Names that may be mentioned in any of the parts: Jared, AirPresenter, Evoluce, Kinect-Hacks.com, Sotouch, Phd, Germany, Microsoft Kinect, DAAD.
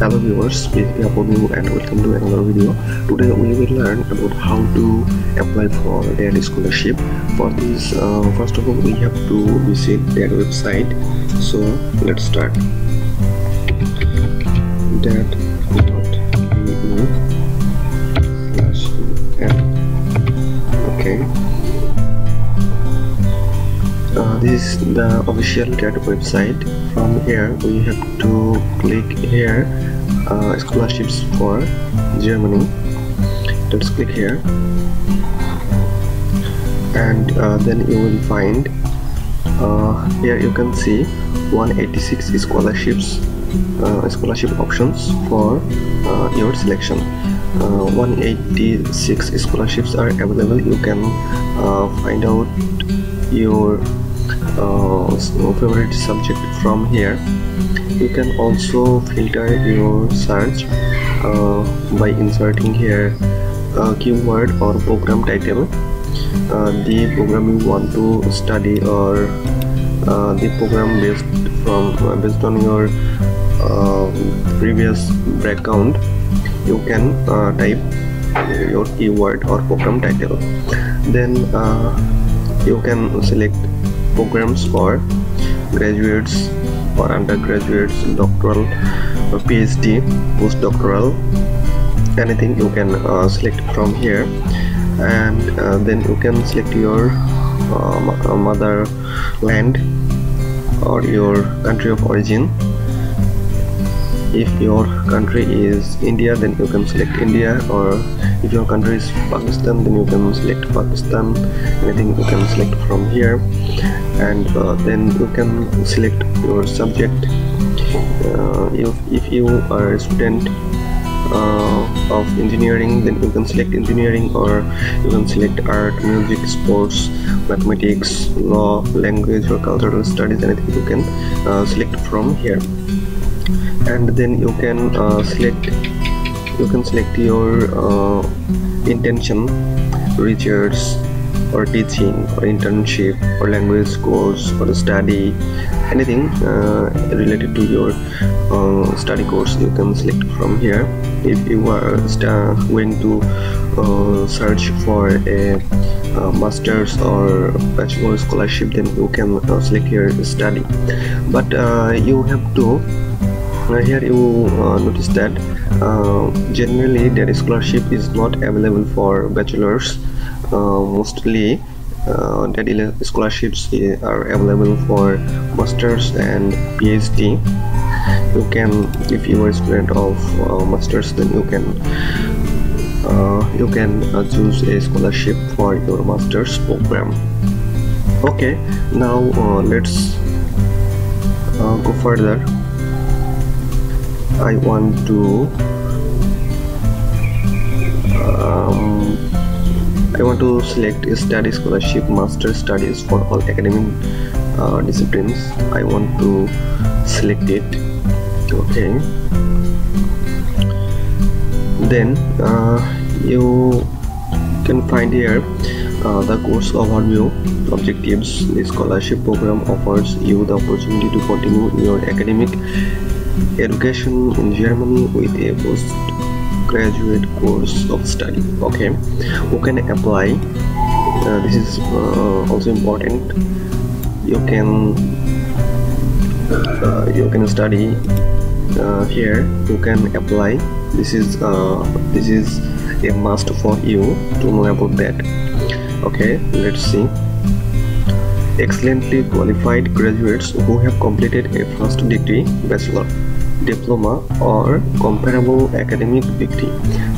Hello viewers, basically upon you and welcome to another video. Today we will learn about how to apply for DAAD scholarship. For this, first of all we have to visit DAAD website. So let's start. DAAD.eu/en. Okay. This is the official DAAD website. From here we have to click here scholarships for Germany. Let's click here and then you will find here you can see 186 scholarships scholarship options for your selection. 186 scholarships are available. You can find out your favorite subject from here. You can also filter your search by inserting here a keyword or program title, the program you want to study, or the program based on your previous background. You can type your keyword or program title. Then you can select programs for graduates, for undergraduates, doctoral, PhD, postdoctoral, anything you can select from here. And then you can select your motherland or your country of origin. If your country is India, then you can select India, or if your country is Pakistan, then you can select Pakistan. Anything you can select from here. And then you can select your subject. If you are a student of engineering, then you can select engineering, or you can select art, music, sports, mathematics, law, language, or cultural studies. Anything you can select from here. And then you can select your intention, research or teaching or internship or language course or study, anything related to your study course you can select from here. If you are going to search for a master's or bachelor scholarship, then you can select your study. But you have to here you notice that generally DAAD scholarship is not available for bachelors. Mostly DAAD scholarships are available for masters and PhD. You can, if you are a student of masters, then you can choose a scholarship for your master's program. Okay, now let's go further. I want to select a study scholarship, master studies for all academic disciplines. I want to select it. Okay. Then you can find here the course overview, objectives. The scholarship program offers you the opportunity to continue your academic education in Germany with a postgraduate course of study. Okay, who can apply? This is also important. You can study here. You can apply. This is a must for you to know about that. Okay, let's see. Excellently qualified graduates who have completed a first degree, bachelor, diploma, or comparable academic degree.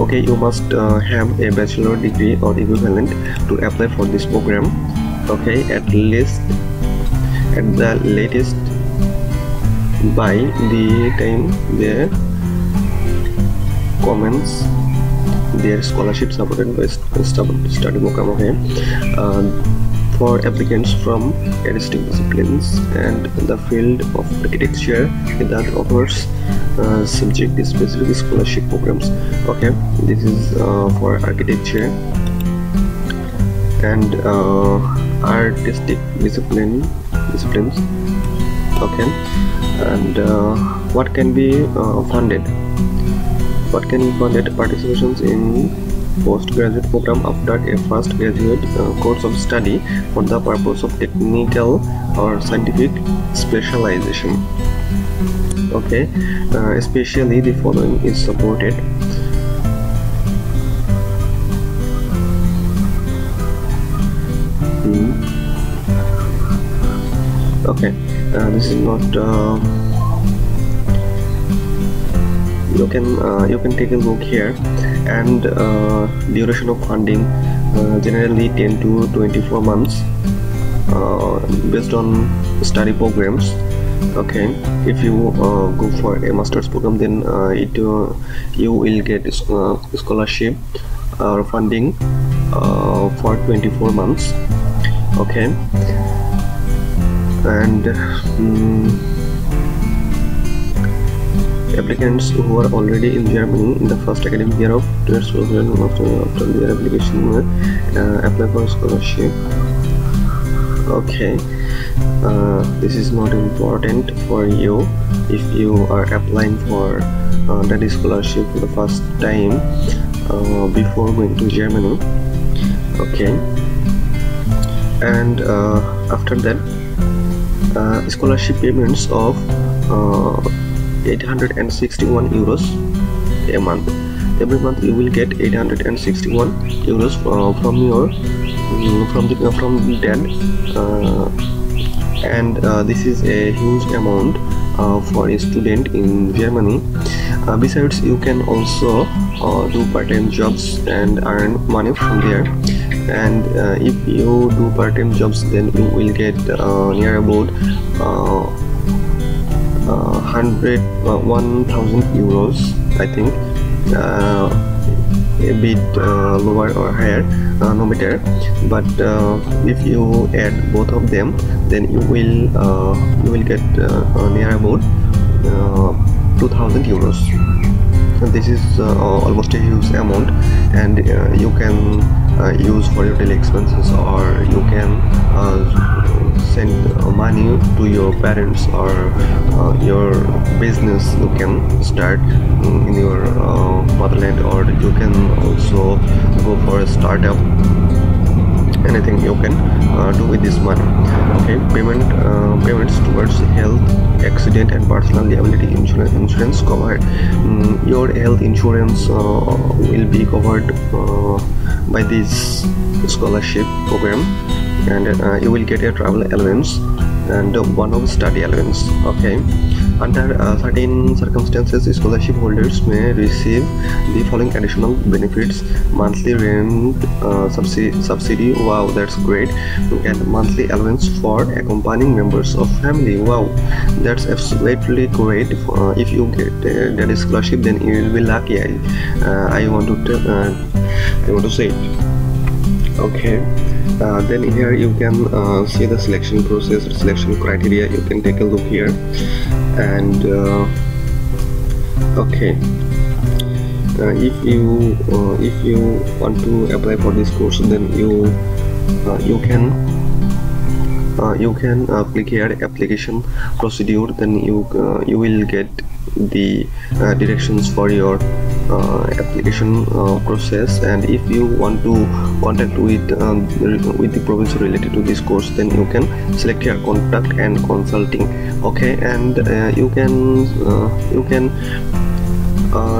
Okay, you must have a bachelor degree or equivalent to apply for this program. Okay, at the latest by the time they commence their scholarship supported by study program. Okay. For applicants from artistic disciplines and the field of architecture that offers subject-specific scholarship programs. Okay, this is for architecture and artistic disciplines. Okay, and what can be funded? What can be funded? Participations in postgraduate program after a first graduate course of study for the purpose of technical or scientific specialization. Okay, especially the following is supported. Okay, this is not. You can take a look here, and duration of funding generally 10 to 24 months based on study programs. Okay, if you go for a master's program, then you will get scholarship or funding for 24 months. Okay. And applicants who are already in Germany in the first academic year of 2000 after their application apply for scholarship. Okay, this is not important for you. If you are applying for that scholarship for the first time before going to Germany. Okay, and after that, scholarship payments of 861 euros a month. Every month you will get 861 euros from DAAD, and this is a huge amount for a student in Germany. Besides, you can also do part-time jobs and earn money from there. And if you do part-time jobs, then you will get near about 1,000 euros, I think, a bit lower or higher, no matter. But if you add both of them, then you will get near about 2,000 euros. This is almost a huge amount, and you can use for your daily expenses, or you can send money to your parents, or your business you can start in your motherland, or you can also go for a startup. Anything you can do with this money. Okay, payments towards health, accident, and personal liability insurance covered. Your health insurance will be covered by this scholarship program, and you will get a travel allowance and one of study allowance. Okay, under certain circumstances, scholarship holders may receive the following additional benefits: monthly rent subsidy. Wow, that's great. And monthly allowance for accompanying members of family. Wow, that's absolutely great. If you get that scholarship, then you will be lucky. I want to say it. Okay. Then here you can see the selection process, selection criteria. You can take a look here, and okay, if you want to apply for this course, then you can click here, application procedure. Then you will get the directions for your application process. And if you want to contact with the province related to this course, then you can select here contact and consulting. Okay, and you can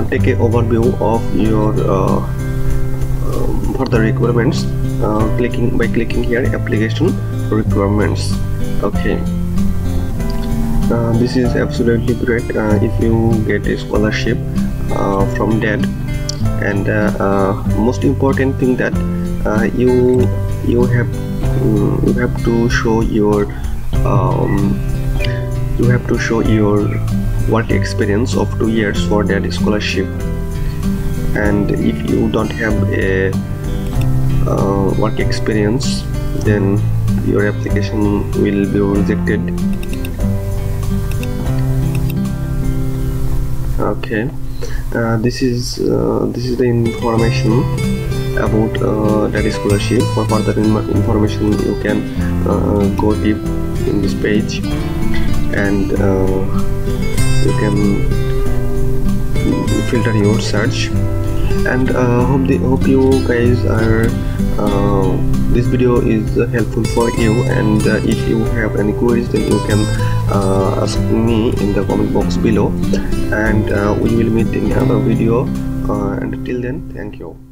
take an overview of your further requirements by clicking here application requirements. Okay. This is absolutely great if you get a scholarship from DAAD, and most important thing that you have to show your work experience of 2 years for DAAD scholarship. And if you don't have a work experience, then your application will be rejected. Okay, this is the information about DAAD scholarship. For further information, you can go deep in this page, and you can filter your search. And hope you guys are this video is helpful for you, and if you have any queries, then you can ask me in the comment box below, and we will meet in another video, and till then, thank you.